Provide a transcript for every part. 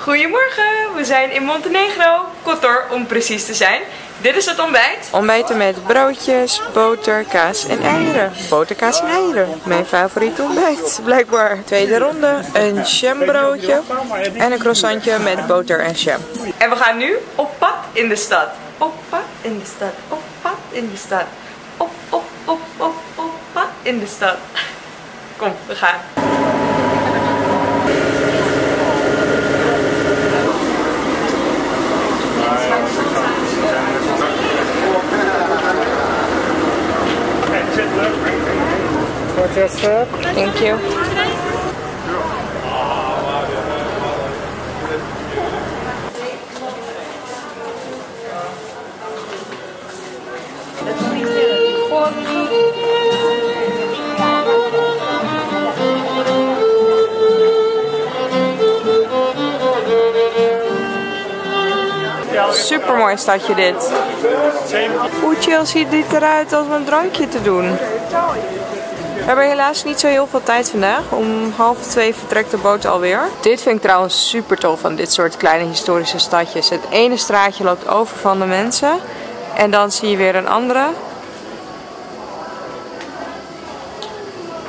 Goedemorgen, we zijn in Montenegro, Kotor om precies te zijn. Dit is het ontbijt. Ontbijten met broodjes, boter, kaas en eieren. Boter, kaas en eieren. Mijn favoriete ontbijt, blijkbaar. Tweede ronde, een jambroodje en een croissantje met boter en jam. En we gaan nu op pad in de stad. Op pad in de stad, op pad in de stad. Op pad in de stad. Kom, we gaan. Thank you. Super mooi stadje dit. Hoe chill ziet dit eruit als we een drankje te doen? We hebben helaas niet zo heel veel tijd vandaag. Om 1:30 vertrekt de boot alweer. Dit vind ik trouwens super tof van dit soort kleine historische stadjes. Het ene straatje loopt over van de mensen. En dan zie je weer een andere.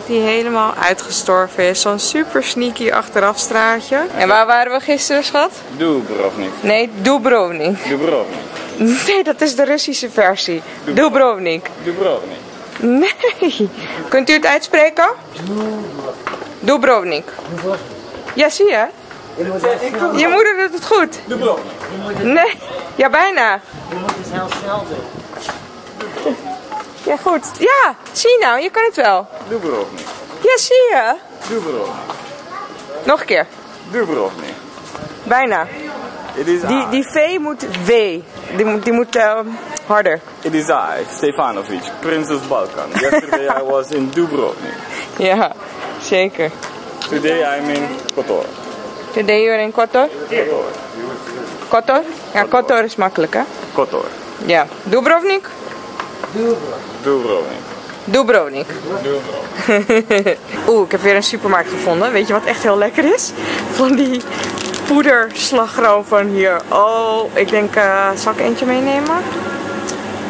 Die helemaal uitgestorven is. Zo'n super sneaky achteraf straatje. En waar waren we gisteren, schat? Dubrovnik. Nee, Dubrovnik. Dubrovnik. Nee, dat is de Russische versie. Dubrovnik. Dubrovnik. Nee. Kunt u het uitspreken? Dubrovnik. Ja, zie je? Je moeder doet het goed. Dubrovnik. Nee. Ja, bijna. Je moet het heel snel doen. Ja, goed. Ja, zie je nou. Je kan het wel. Dubrovnik. Ja, zie je? Dubrovnik. Nog een keer. Dubrovnik. Bijna. Die V moet W. Die moet harder. It is I, Stefanovic, Princess Balkan. Yesterday I was in Dubrovnik. Ja, zeker. Today I'm in Kotor. Today you're in Kotor? Kotor. Kotor? Ja, Kotor is makkelijk, hè? Kotor. Ja. Dubrovnik? Dubrovnik. Dubrovnik. Dubrovnik. Oeh, ik heb weer een supermarkt gevonden. Weet je wat echt heel lekker is? Van die poederslagroom van hier. Oh, ik denk, zal ik eentje meenemen?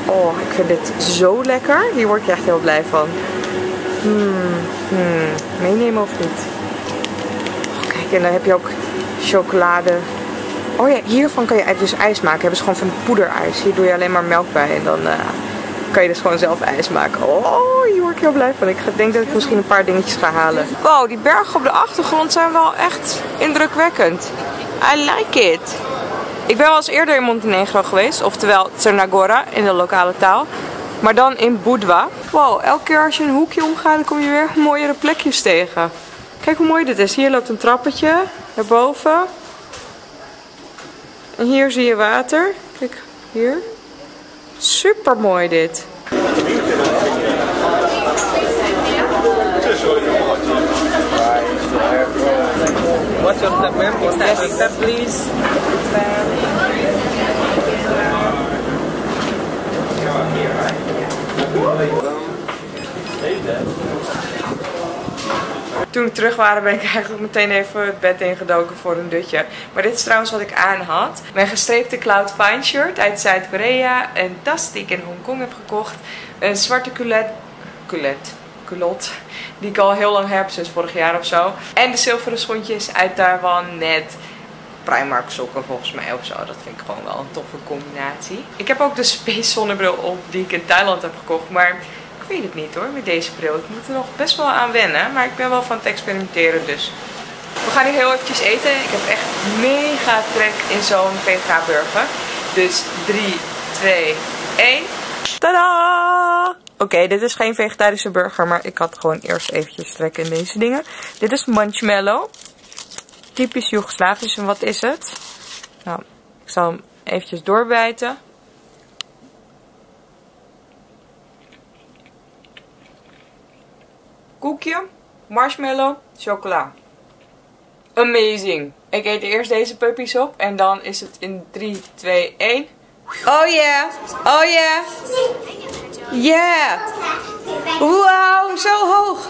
Oh, ik vind dit zo lekker. Hier word je echt heel blij van. Meenemen of niet? Oh, kijk, en dan heb je ook chocolade. Oh ja, hiervan kan je dus ijs maken. Hebben ze gewoon van poederijs. Hier doe je alleen maar melk bij en dan kan je dus gewoon zelf ijs maken. Oh, hier word ik heel blij van. Ik denk dat ik misschien een paar dingetjes ga halen. Wow, die bergen op de achtergrond zijn wel echt indrukwekkend. I like it. Ik ben wel eens eerder in Montenegro geweest, oftewel Ternagora in de lokale taal. Maar dan in Boudwa. Wow, elke keer als je een hoekje omgaat, dan kom je weer mooiere plekjes tegen. Kijk hoe mooi dit is. Hier loopt een trappetje naar boven. En hier zie je water. Kijk, hier. Super mooi dit. What's your number? Yes, please. Toen we terug waren ben ik eigenlijk meteen even het bed ingedoken voor een dutje. Maar dit is trouwens wat ik aan had. Mijn gestreepte Cloud Fine shirt uit Zuid-Korea. Een tas die ik in Hongkong heb gekocht. Een zwarte culotte. Die ik al heel lang heb, sinds vorig jaar of zo. En de zilveren schoentjes uit Taiwan met Primark sokken volgens mij of zo. Dat vind ik gewoon wel een toffe combinatie. Ik heb ook de Space zonnebril op die ik in Thailand heb gekocht. Maar ik weet het niet hoor, met deze bril. Ik moet er nog best wel aan wennen. Maar ik ben wel van het experimenteren dus. We gaan nu heel eventjes eten. Ik heb echt mega trek in zo'n vega burger. Dus 3, 2, 1. Tadaa! Oké, dit is geen vegetarische burger, maar ik had gewoon eerst eventjes trek in deze dingen. Dit is Munchmallow. Typisch Joegoslavisch. En wat is het? Nou, ik zal hem eventjes doorbijten. Koekje, marshmallow, chocola. Amazing! Ik eet eerst deze puppies op en dan is het in 3, 2, 1. Oh yeah! Oh yeah! Yeah! Wow, zo hoog!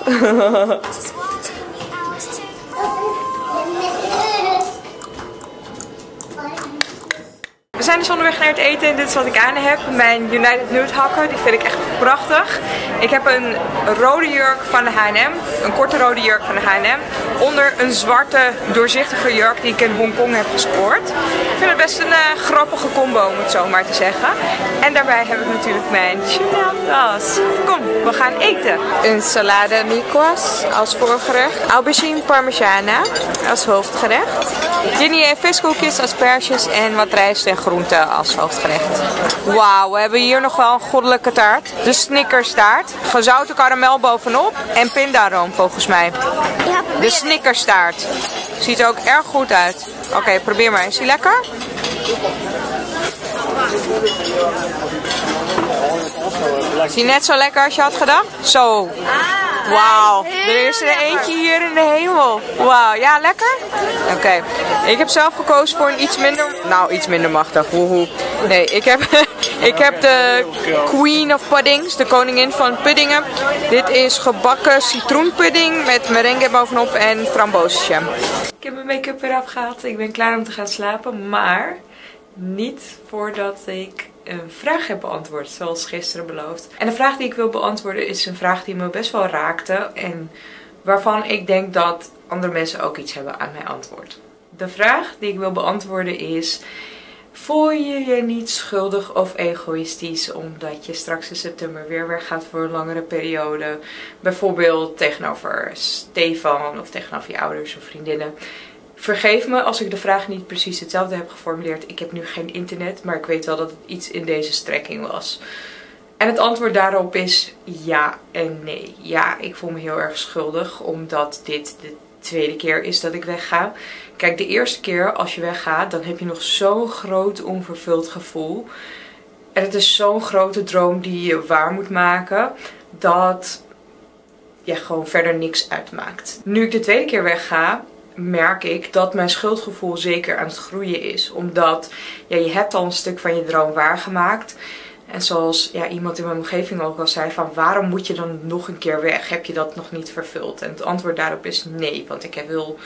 zijn dus onderweg naar het eten en dit is wat ik aan heb. Mijn United Nude Hacker, die vind ik echt prachtig. Ik heb een rode jurk van de H&M, een korte rode jurk van de H&M, onder een zwarte doorzichtige jurk die ik in Hongkong heb gescoord. Ik vind het best een grappige combo, om het zo maar te zeggen. En daarbij heb ik natuurlijk mijn Chanel tas. Kom, we gaan eten. Een salade Nico's als voorgerecht. Aubergine Parmigiana als hoofdgerecht. Ginny en viskoekjes als asperges en wat rijst en groenten als hoofdgerecht. Wauw, we hebben hier nog wel een goddelijke taart. De Snickerstaart. Gezouten karamel bovenop en pindaroom volgens mij. De Snickerstaart. Ziet er ook erg goed uit. Oké, probeer maar. Is die lekker? Is die net zo lekker als je had gedacht? Zo. Wauw, er is er eentje hier in de hemel. Wauw, ja, lekker? Oké, ik heb zelf gekozen voor een iets minder... Nou, iets minder machtig. Woehoe. Nee, ik heb de Queen of Puddings, de koningin van puddingen. Dit is gebakken citroenpudding met merengue bovenop en frambozenjam. Ik heb mijn make-up weer afgehaald. Ik ben klaar om te gaan slapen, maar niet voordat ik een vraag heb beantwoord, zoals gisteren beloofd. En de vraag die ik wil beantwoorden is een vraag die me best wel raakte en waarvan ik denk dat andere mensen ook iets hebben aan mijn antwoord. De vraag die ik wil beantwoorden is: voel je je niet schuldig of egoïstisch omdat je straks in september weer weggaat voor een langere periode? Bijvoorbeeld tegenover Stefan of tegenover je ouders of vriendinnen. Vergeef me als ik de vraag niet precies hetzelfde heb geformuleerd. Ik heb nu geen internet, maar ik weet wel dat het iets in deze strekking was. En het antwoord daarop is ja en nee. Ja, ik voel me heel erg schuldig, omdat dit de tweede keer is dat ik wegga. Kijk, de eerste keer als je weggaat, dan heb je nog zo'n groot onvervuld gevoel. En het is zo'n grote droom die je waar moet maken, dat ja, gewoon verder niks uitmaakt. Nu ik de tweede keer wegga, merk ik dat mijn schuldgevoel zeker aan het groeien is. Omdat ja, je hebt al een stuk van je droom waargemaakt. En zoals ja, iemand in mijn omgeving ook al zei, van waarom moet je dan nog een keer weg? Heb je dat nog niet vervuld? En het antwoord daarop is nee, want ik wil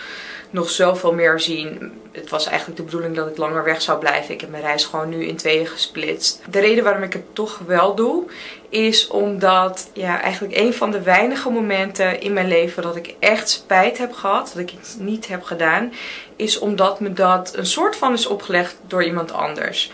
nog zoveel meer zien. Het was eigenlijk de bedoeling dat ik langer weg zou blijven. Ik heb mijn reis gewoon nu in tweeën gesplitst. De reden waarom ik het toch wel doe, is omdat ja, eigenlijk een van de weinige momenten in mijn leven dat ik echt spijt heb gehad, dat ik iets niet heb gedaan, is omdat me dat een soort van is opgelegd door iemand anders.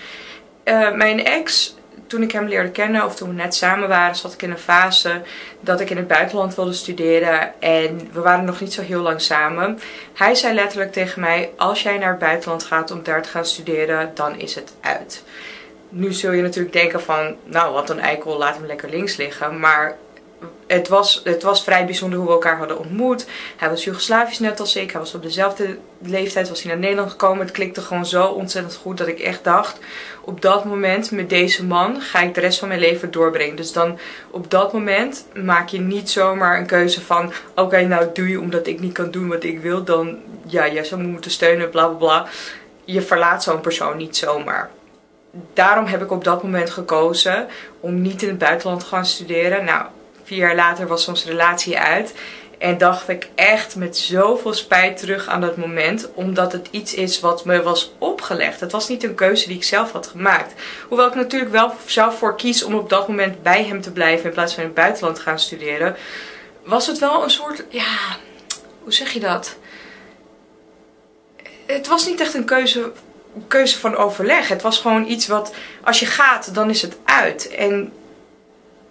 Mijn ex, toen ik hem leerde kennen of toen we net samen waren, zat ik in een fase dat ik in het buitenland wilde studeren. En we waren nog niet zo heel lang samen. Hij zei letterlijk tegen mij: als jij naar het buitenland gaat om daar te gaan studeren, dan is het uit. Nu zul je natuurlijk denken van, nou wat een eikel, laat hem lekker links liggen. Maar het was vrij bijzonder hoe we elkaar hadden ontmoet. Hij was Joegoslavisch net als ik. Hij was op dezelfde leeftijd, was hij naar Nederland gekomen. Het klikte gewoon zo ontzettend goed dat ik echt dacht, op dat moment met deze man ga ik de rest van mijn leven doorbrengen. Dus dan op dat moment maak je niet zomaar een keuze van, oké, nou doe je omdat ik niet kan doen wat ik wil. Dan ja, jij zou me moeten steunen, bla bla bla. Je verlaat zo'n persoon niet zomaar. Daarom heb ik op dat moment gekozen om niet in het buitenland te gaan studeren. Nou, 4 jaar later was onze relatie uit. En dacht ik echt met zoveel spijt terug aan dat moment. Omdat het iets is wat me was opgelegd. Het was niet een keuze die ik zelf had gemaakt. Hoewel ik natuurlijk wel zelf voor kies om op dat moment bij hem te blijven in plaats van in het buitenland te gaan studeren. Was het wel een soort, ja, hoe zeg je dat? Het was niet echt een keuze van overleg. Het was gewoon iets wat, als je gaat, dan is het uit. En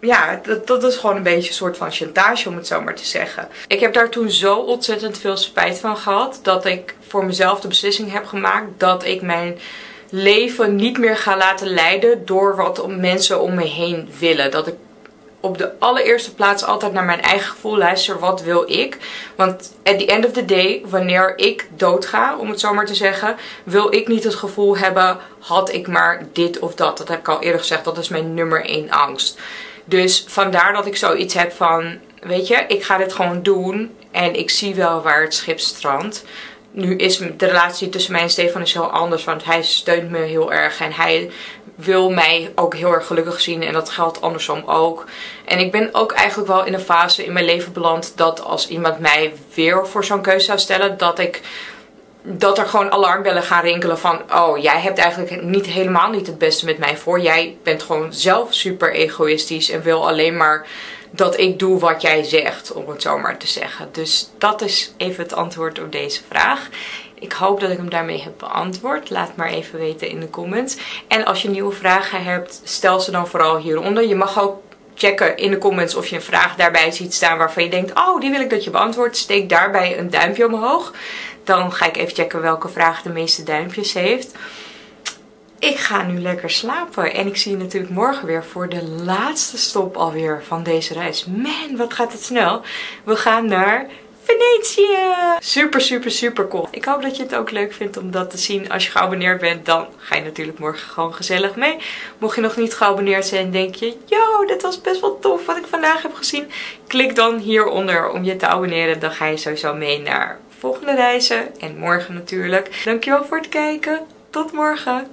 ja, dat is gewoon een beetje een soort van chantage, om het zo maar te zeggen. Ik heb daar toen zo ontzettend veel spijt van gehad, dat ik voor mezelf de beslissing heb gemaakt dat ik mijn leven niet meer ga laten leiden door wat mensen om me heen willen. Dat ik op de allereerste plaats altijd naar mijn eigen gevoel luister. Wat wil ik? Want at the end of the day, wanneer ik doodga, om het zo maar te zeggen, wil ik niet het gevoel hebben, had ik maar dit of dat. Dat heb ik al eerder gezegd. Dat is mijn nummer 1 angst. Dus vandaar dat ik zoiets heb van, weet je, ik ga dit gewoon doen en ik zie wel waar het schip strandt. Nu is de relatie tussen mij en Stefan is heel anders, want hij steunt me heel erg en hij wil mij ook heel erg gelukkig zien en dat geldt andersom ook. En ik ben ook eigenlijk wel in een fase in mijn leven beland dat als iemand mij weer voor zo'n keuze zou stellen, dat ik dat er gewoon alarmbellen gaan rinkelen van, oh, jij hebt eigenlijk helemaal niet het beste met mij voor. Jij bent gewoon zelf super egoïstisch en wil alleen maar dat ik doe wat jij zegt, om het zo maar te zeggen. Dus dat is even het antwoord op deze vraag. Ik hoop dat ik hem daarmee heb beantwoord. Laat maar even weten in de comments. En als je nieuwe vragen hebt, stel ze dan vooral hieronder. Je mag ook checken in de comments of je een vraag daarbij ziet staan waarvan je denkt, oh, die wil ik dat je beantwoordt. Steek daarbij een duimpje omhoog. Dan ga ik even checken welke vraag de meeste duimpjes heeft. Ik ga nu lekker slapen. En ik zie je natuurlijk morgen weer voor de laatste stop alweer van deze reis. Man, wat gaat het snel. We gaan naar Venetië. Super, super, super cool. Ik hoop dat je het ook leuk vindt om dat te zien. Als je geabonneerd bent, dan ga je natuurlijk morgen gewoon gezellig mee. Mocht je nog niet geabonneerd zijn, denk je, yo, dit was best wel tof wat ik vandaag heb gezien. Klik dan hieronder om je te abonneren. Dan ga je sowieso mee naar volgende reizen. En morgen natuurlijk. Dankjewel voor het kijken. Tot morgen.